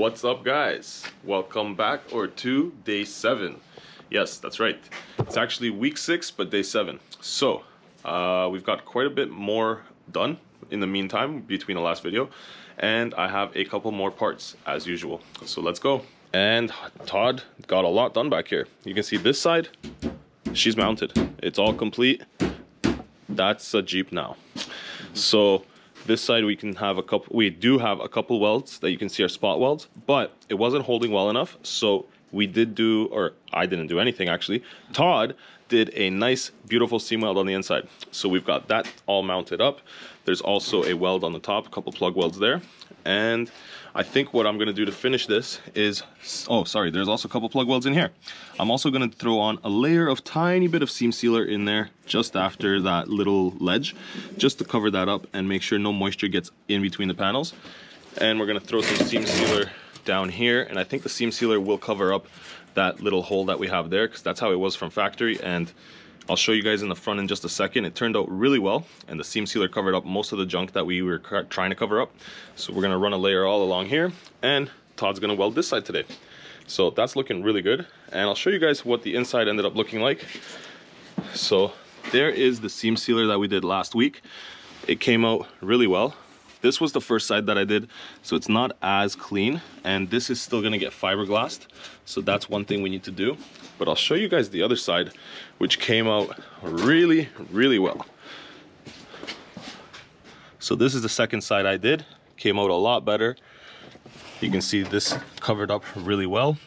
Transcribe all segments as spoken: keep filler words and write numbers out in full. What's up, guys? Welcome back or to day seven. Yes, that's right, it's actually week six but day seven. So uh we've got quite a bit more done in the meantime between the last video, and I have a couple more parts as usual, so let's go. And Todd got a lot done back here. You can see this side, she's mounted, it's all complete. That's a Jeep now. So this side we can have a couple, we do have a couple welds that you can see are spot welds, but it wasn't holding well enough, so we did do, or I didn't do anything actually, Todd did a nice beautiful seam weld on the inside. So we've got that all mounted up. There's also a weld on the top, a couple plug welds there, and I think what I'm going to do to finish this is, oh sorry, there's also a couple plug welds in here. I'm also going to throw on a layer of tiny bit of seam sealer in there just after that little ledge, just to cover that up and make sure no moisture gets in between the panels. And we're going to throw some seam sealer down here, and I think the seam sealer will cover up that little hole that we have there, because that's how it was from factory, and I'll show you guys in the front in just a second. It turned out really well, and the seam sealer covered up most of the junk that we were trying to cover up. So we're going to run a layer all along here, and Todd's going to weld this side today. So that's looking really good, and I'll show you guys what the inside ended up looking like. So there is the seam sealer that we did last week. It came out really well. This was the first side that I did, so it's not as clean, and this is still going to get fiberglassed, so that's one thing we need to do. But I'll show you guys the other side, which came out really, really well. So this is the second side I did, came out a lot better. You can see this covered up really well.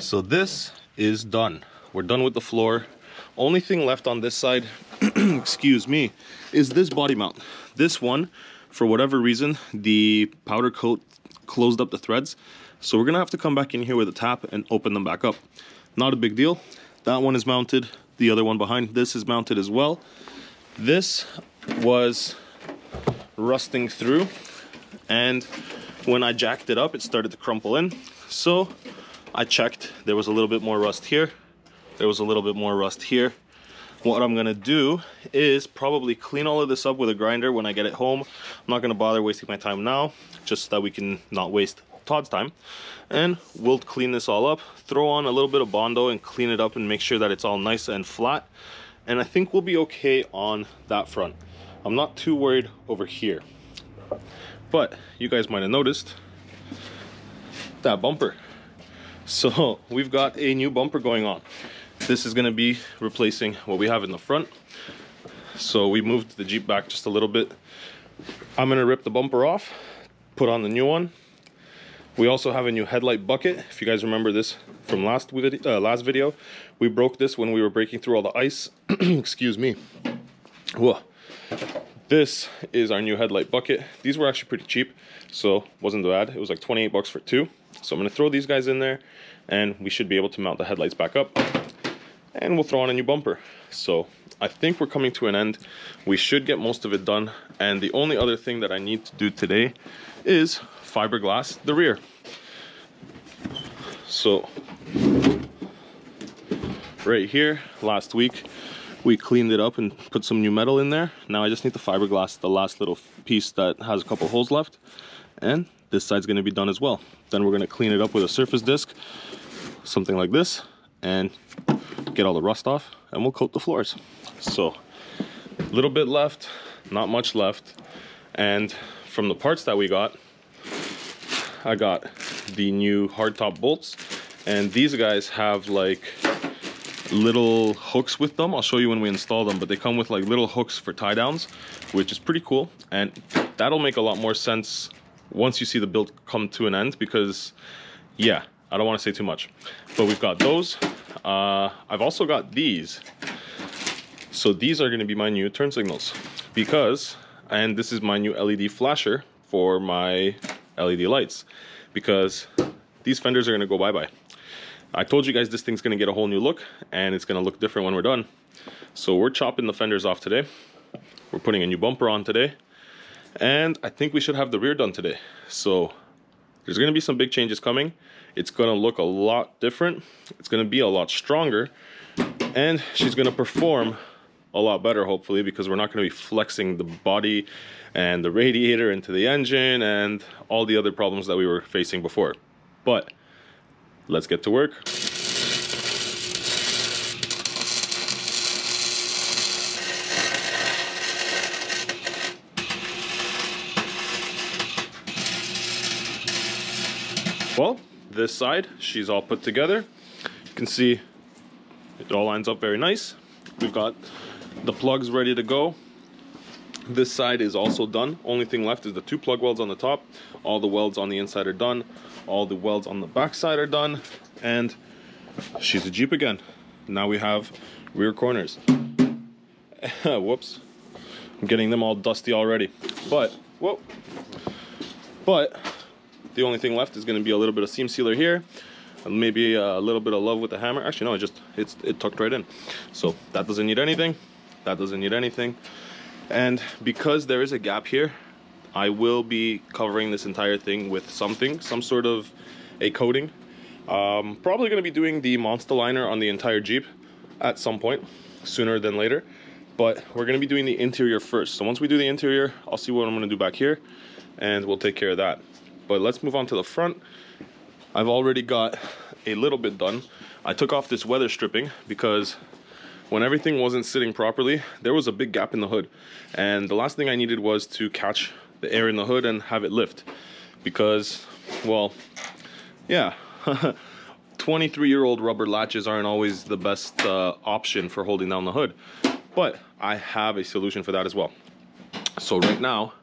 So this is done. We're done with the floor. Only thing left on this side, excuse me, is this body mount. This one, for whatever reason, the powder coat closed up the threads, so we're gonna have to come back in here with a tap and open them back up. Not a big deal. That one is mounted, the other one behind this is mounted as well. This was rusting through, and when I jacked it up it started to crumple in, so I checked. There was a little bit more rust here, there was a little bit more rust here. What I'm gonna do is probably clean all of this up with a grinder when I get it home. I'm not gonna bother wasting my time now, just so that we can not waste Todd's time. And we'll clean this all up, throw on a little bit of Bondo and clean it up and make sure that it's all nice and flat. And I think we'll be okay on that front. I'm not too worried over here. But you guys might have noticed that bumper. So we've got a new bumper going on. This is going to be replacing what we have in the front. So we moved the Jeep back just a little bit. I'm going to rip the bumper off, put on the new one. We also have a new headlight bucket. If you guys remember this from last video, uh, last video, we broke this when we were breaking through all the ice. Excuse me. Whoa. This is our new headlight bucket. These were actually pretty cheap, so wasn't bad. It was like twenty-eight bucks for two. So I'm going to throw these guys in there, and we should be able to mount the headlights back up. And we'll throw on a new bumper. So I think we're coming to an end. We should get most of it done, and the only other thing that I need to do today is fiberglass the rear. So right here, last week we cleaned it up and put some new metal in there. Now I just need to fiberglass the last little piece that has a couple holes left, and this side's going to be done as well. Then we're going to clean it up with a surface disc, something like this, and get all the rust off, and we'll coat the floors. So a little bit left, not much left. And from the parts that we got, I got the new hardtop bolts, and these guys have like little hooks with them. I'll show you when we install them, but they come with like little hooks for tie downs, which is pretty cool, and that'll make a lot more sense once you see the build come to an end, because yeah, I don't want to say too much. But we've got those. Uh, I've also got these. So these are going to be my new turn signals, because, and this is my new L E D flasher for my L E D lights, because these fenders are going to go bye-bye. I told you guys this thing's going to get a whole new look, and it's going to look different when we're done. So we're chopping the fenders off today. We're putting a new bumper on today, and I think we should have the rear done today. So there's going to be some big changes coming. It's going to look a lot different. It's going to be a lot stronger, and she's going to perform a lot better, hopefully, because we're not going to be flexing the body and the radiator into the engine and all the other problems that we were facing before. But let's get to work. Well, this side, she's all put together. You can see it all lines up very nice. We've got the plugs ready to go. This side is also done. Only thing left is the two plug welds on the top. All the welds on the inside are done. All the welds on the back side are done. And she's a Jeep again. Now we have rear corners. Whoops. I'm getting them all dusty already. But, whoa. But, the only thing left is going to be a little bit of seam sealer here. And maybe a little bit of love with the hammer. Actually, no, it just, it's, it tucked right in. So that doesn't need anything. That doesn't need anything. And because there is a gap here, I will be covering this entire thing with something, some sort of a coating. Um, probably going to be doing the Monster liner on the entire Jeep at some point, sooner than later. But we're going to be doing the interior first. So once we do the interior, I'll see what I'm going to do back here, and we'll take care of that. But let's move on to the front. I've already got a little bit done. I took off this weather stripping because when everything wasn't sitting properly, there was a big gap in the hood. And the last thing I needed was to catch the air in the hood and have it lift. Because, well, yeah, twenty-three-year-old rubber latches aren't always the best uh, option for holding down the hood. But I have a solution for that as well. So right now,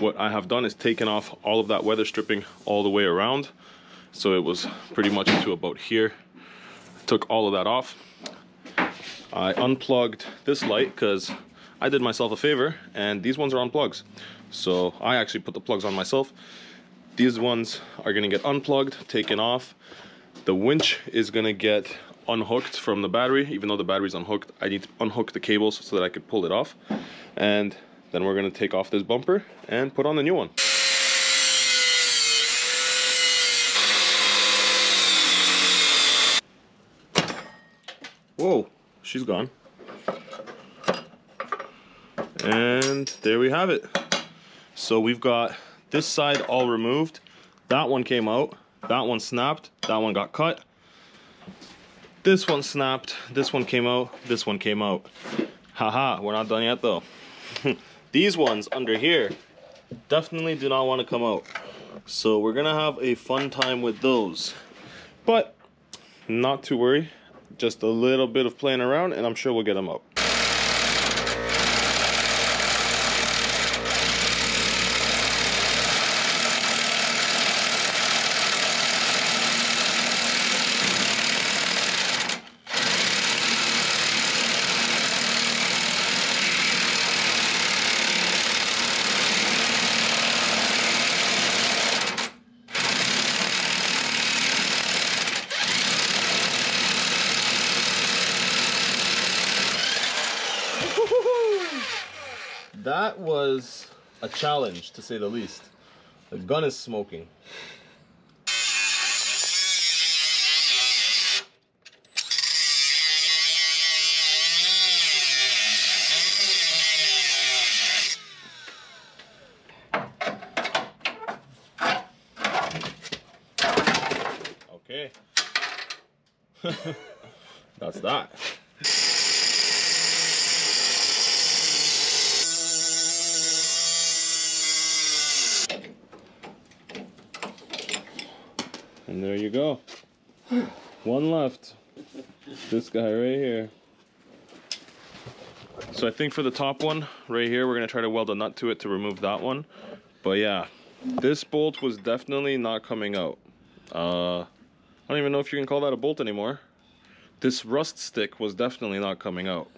what I have done is taken off all of that weather stripping all the way around. So it was pretty much to about here. Took all of that off. I unplugged this light because I did myself a favor, and these ones are on plugs. So I actually put the plugs on myself. These ones are gonna get unplugged, taken off. The winch is gonna get unhooked from the battery. Even though the battery's unhooked, I need to unhook the cables so that I could pull it off. And then we're gonna take off this bumper and put on the new one. Whoa, she's gone. And there we have it. So we've got this side all removed. That one came out. That one snapped. That one got cut. This one snapped. This one came out. This one came out. Haha, we're not done yet though. These ones under here definitely do not want to come out. So we're gonna have a fun time with those. But not to worry. Just a little bit of playing around, and I'm sure we'll get them up. That was a challenge, to say the least. The gun is smoking. Okay. That's that. And there you go. One left. This guy right here. So I think for the top one right here, we're going to try to weld a nut to it to remove that one. But yeah, this bolt was definitely not coming out. Uh, I don't even know if you can call that a bolt anymore. This rust stick was definitely not coming out.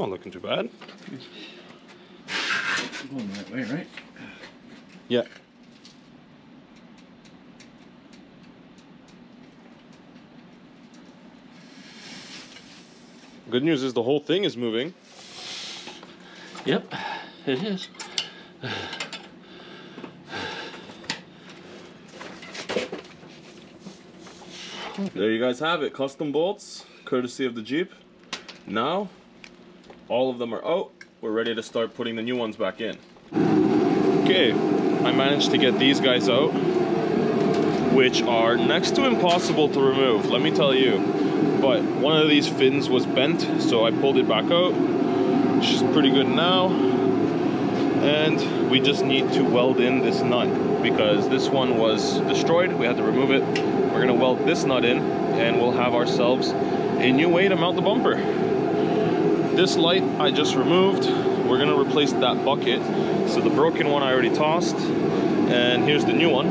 not looking too bad. It's going the right way, right? Yeah. Good news is the whole thing is moving. Yep, it is. There you guys have it, custom bolts, courtesy of the Jeep. Now, all of them are out. We're ready to start putting the new ones back in. Okay, I managed to get these guys out, which are next to impossible to remove, let me tell you. But one of these fins was bent, so I pulled it back out, which is pretty good now. And we just need to weld in this nut, because this one was destroyed, we had to remove it. We're gonna weld this nut in, and we'll have ourselves a new way to mount the bumper. This light I just removed. We're gonna replace that bucket. So the broken one I already tossed, and here's the new one.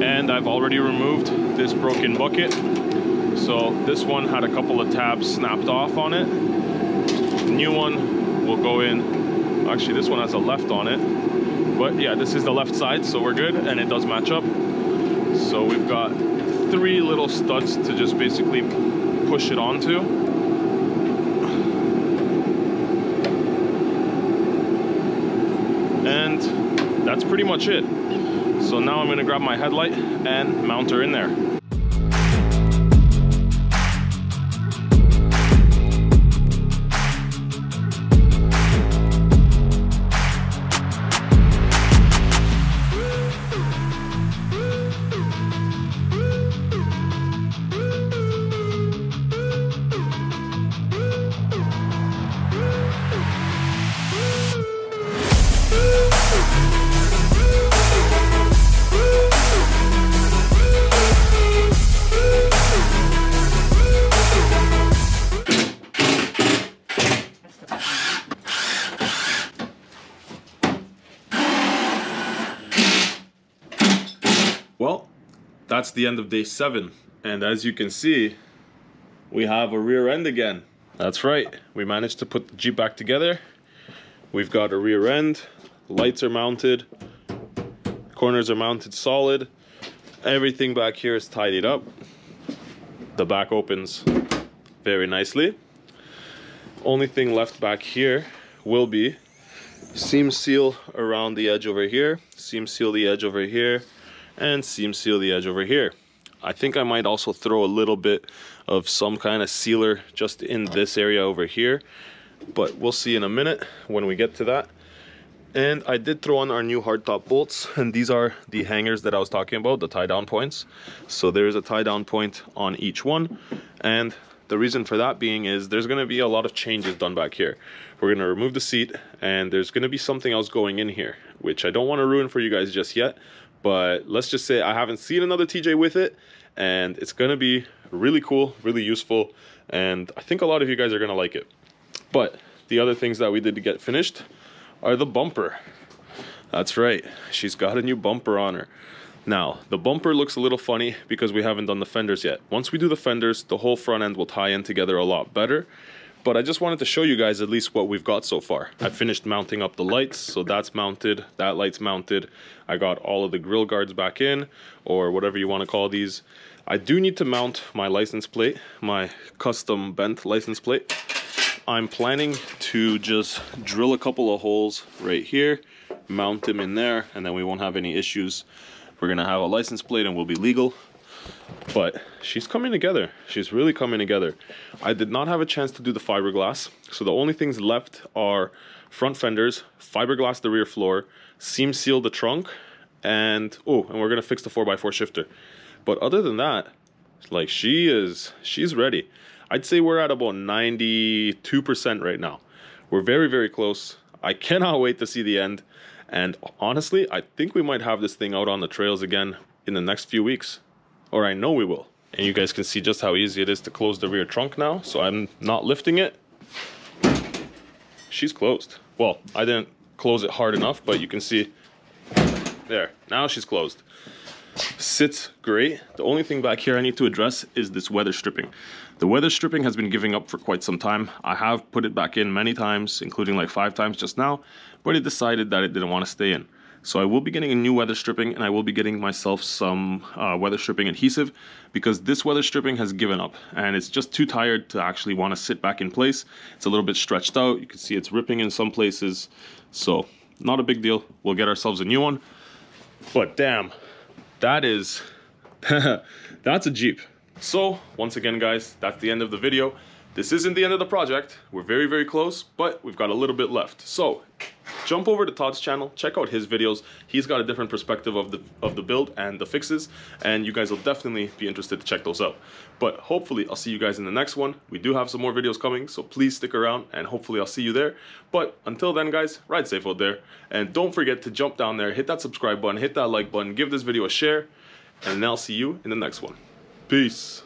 And I've already removed this broken bucket. So this one had a couple of tabs snapped off on it. The new one will go in. Actually, this one has a left on it. But yeah, this is the left side, so we're good, and it does match up. So we've got three little studs to just basically push it onto. And that's pretty much it. So now I'm gonna grab my headlight and mount her in there. Well, that's the end of day seven, and as you can see, we have a rear end again. That's right, we managed to put the Jeep back together. We've got a rear end, lights are mounted, corners are mounted solid, everything back here is tidied up. The back opens very nicely. Only thing left back here will be seam seal around the edge over here, seam seal the edge over here, and seam seal the edge over here. I think I might also throw a little bit of some kind of sealer just in this area over here, but we'll see in a minute when we get to that. And I did throw on our new hardtop bolts, and these are the hangers that I was talking about, the tie down points. So there is a tie down point on each one, and the reason for that being is there's going to be a lot of changes done back here. We're going to remove the seat, and there's going to be something else going in here, which I don't want to ruin for you guys just yet. But let's just say I haven't seen another T J with it, and it's going to be really cool, really useful, and I think a lot of you guys are going to like it. But the other things that we did to get finished are the bumper. That's right, she's got a new bumper on her. Now, the bumper looks a little funny because we haven't done the fenders yet. Once we do the fenders, the whole front end will tie in together a lot better. But I just wanted to show you guys at least what we've got so far. I finished mounting up the lights, so that's mounted, that light's mounted. I got all of the grill guards back in, or whatever you want to call these. I do need to mount my license plate, my custom bent license plate. I'm planning to just drill a couple of holes right here, mount them in there, and then we won't have any issues. We're gonna have a license plate and we'll be legal. But she's coming together. She's really coming together. I did not have a chance to do the fiberglass, so the only things left are front fenders, fiberglass the rear floor, seam seal the trunk, and oh, and we're gonna fix the four by four shifter. But other than that, like she is, she's ready. I'd say we're at about ninety-two percent right now. We're very, very close. I cannot wait to see the end. And honestly, I think we might have this thing out on the trails again in the next few weeks. Or I know we will. And you guys can see just how easy it is to close the rear trunk now. So I'm not lifting it. She's closed. Well, I didn't close it hard enough, but you can see there. Now she's closed. Sits great. The only thing back here I need to address is this weather stripping. The weather stripping has been giving up for quite some time. I have put it back in many times, including like five times just now, but it decided that it didn't want to stay in. So I will be getting a new weather stripping, and I will be getting myself some uh, weather stripping adhesive, because this weather stripping has given up and it's just too tired to actually want to sit back in place. It's a little bit stretched out. You can see it's ripping in some places. So not a big deal. We'll get ourselves a new one. But damn, that is, that's a Jeep. So once again, guys, that's the end of the video. This isn't the end of the project. We're very, very close, but we've got a little bit left. So jump over to Todd's channel, check out his videos. He's got a different perspective of the of the build and the fixes, and you guys will definitely be interested to check those out. But hopefully I'll see you guys in the next one. We do have some more videos coming, so please stick around, and hopefully I'll see you there. But until then, guys, ride safe out there, and don't forget to jump down there, hit that subscribe button, hit that like button, give this video a share, and I'll see you in the next one. Peace.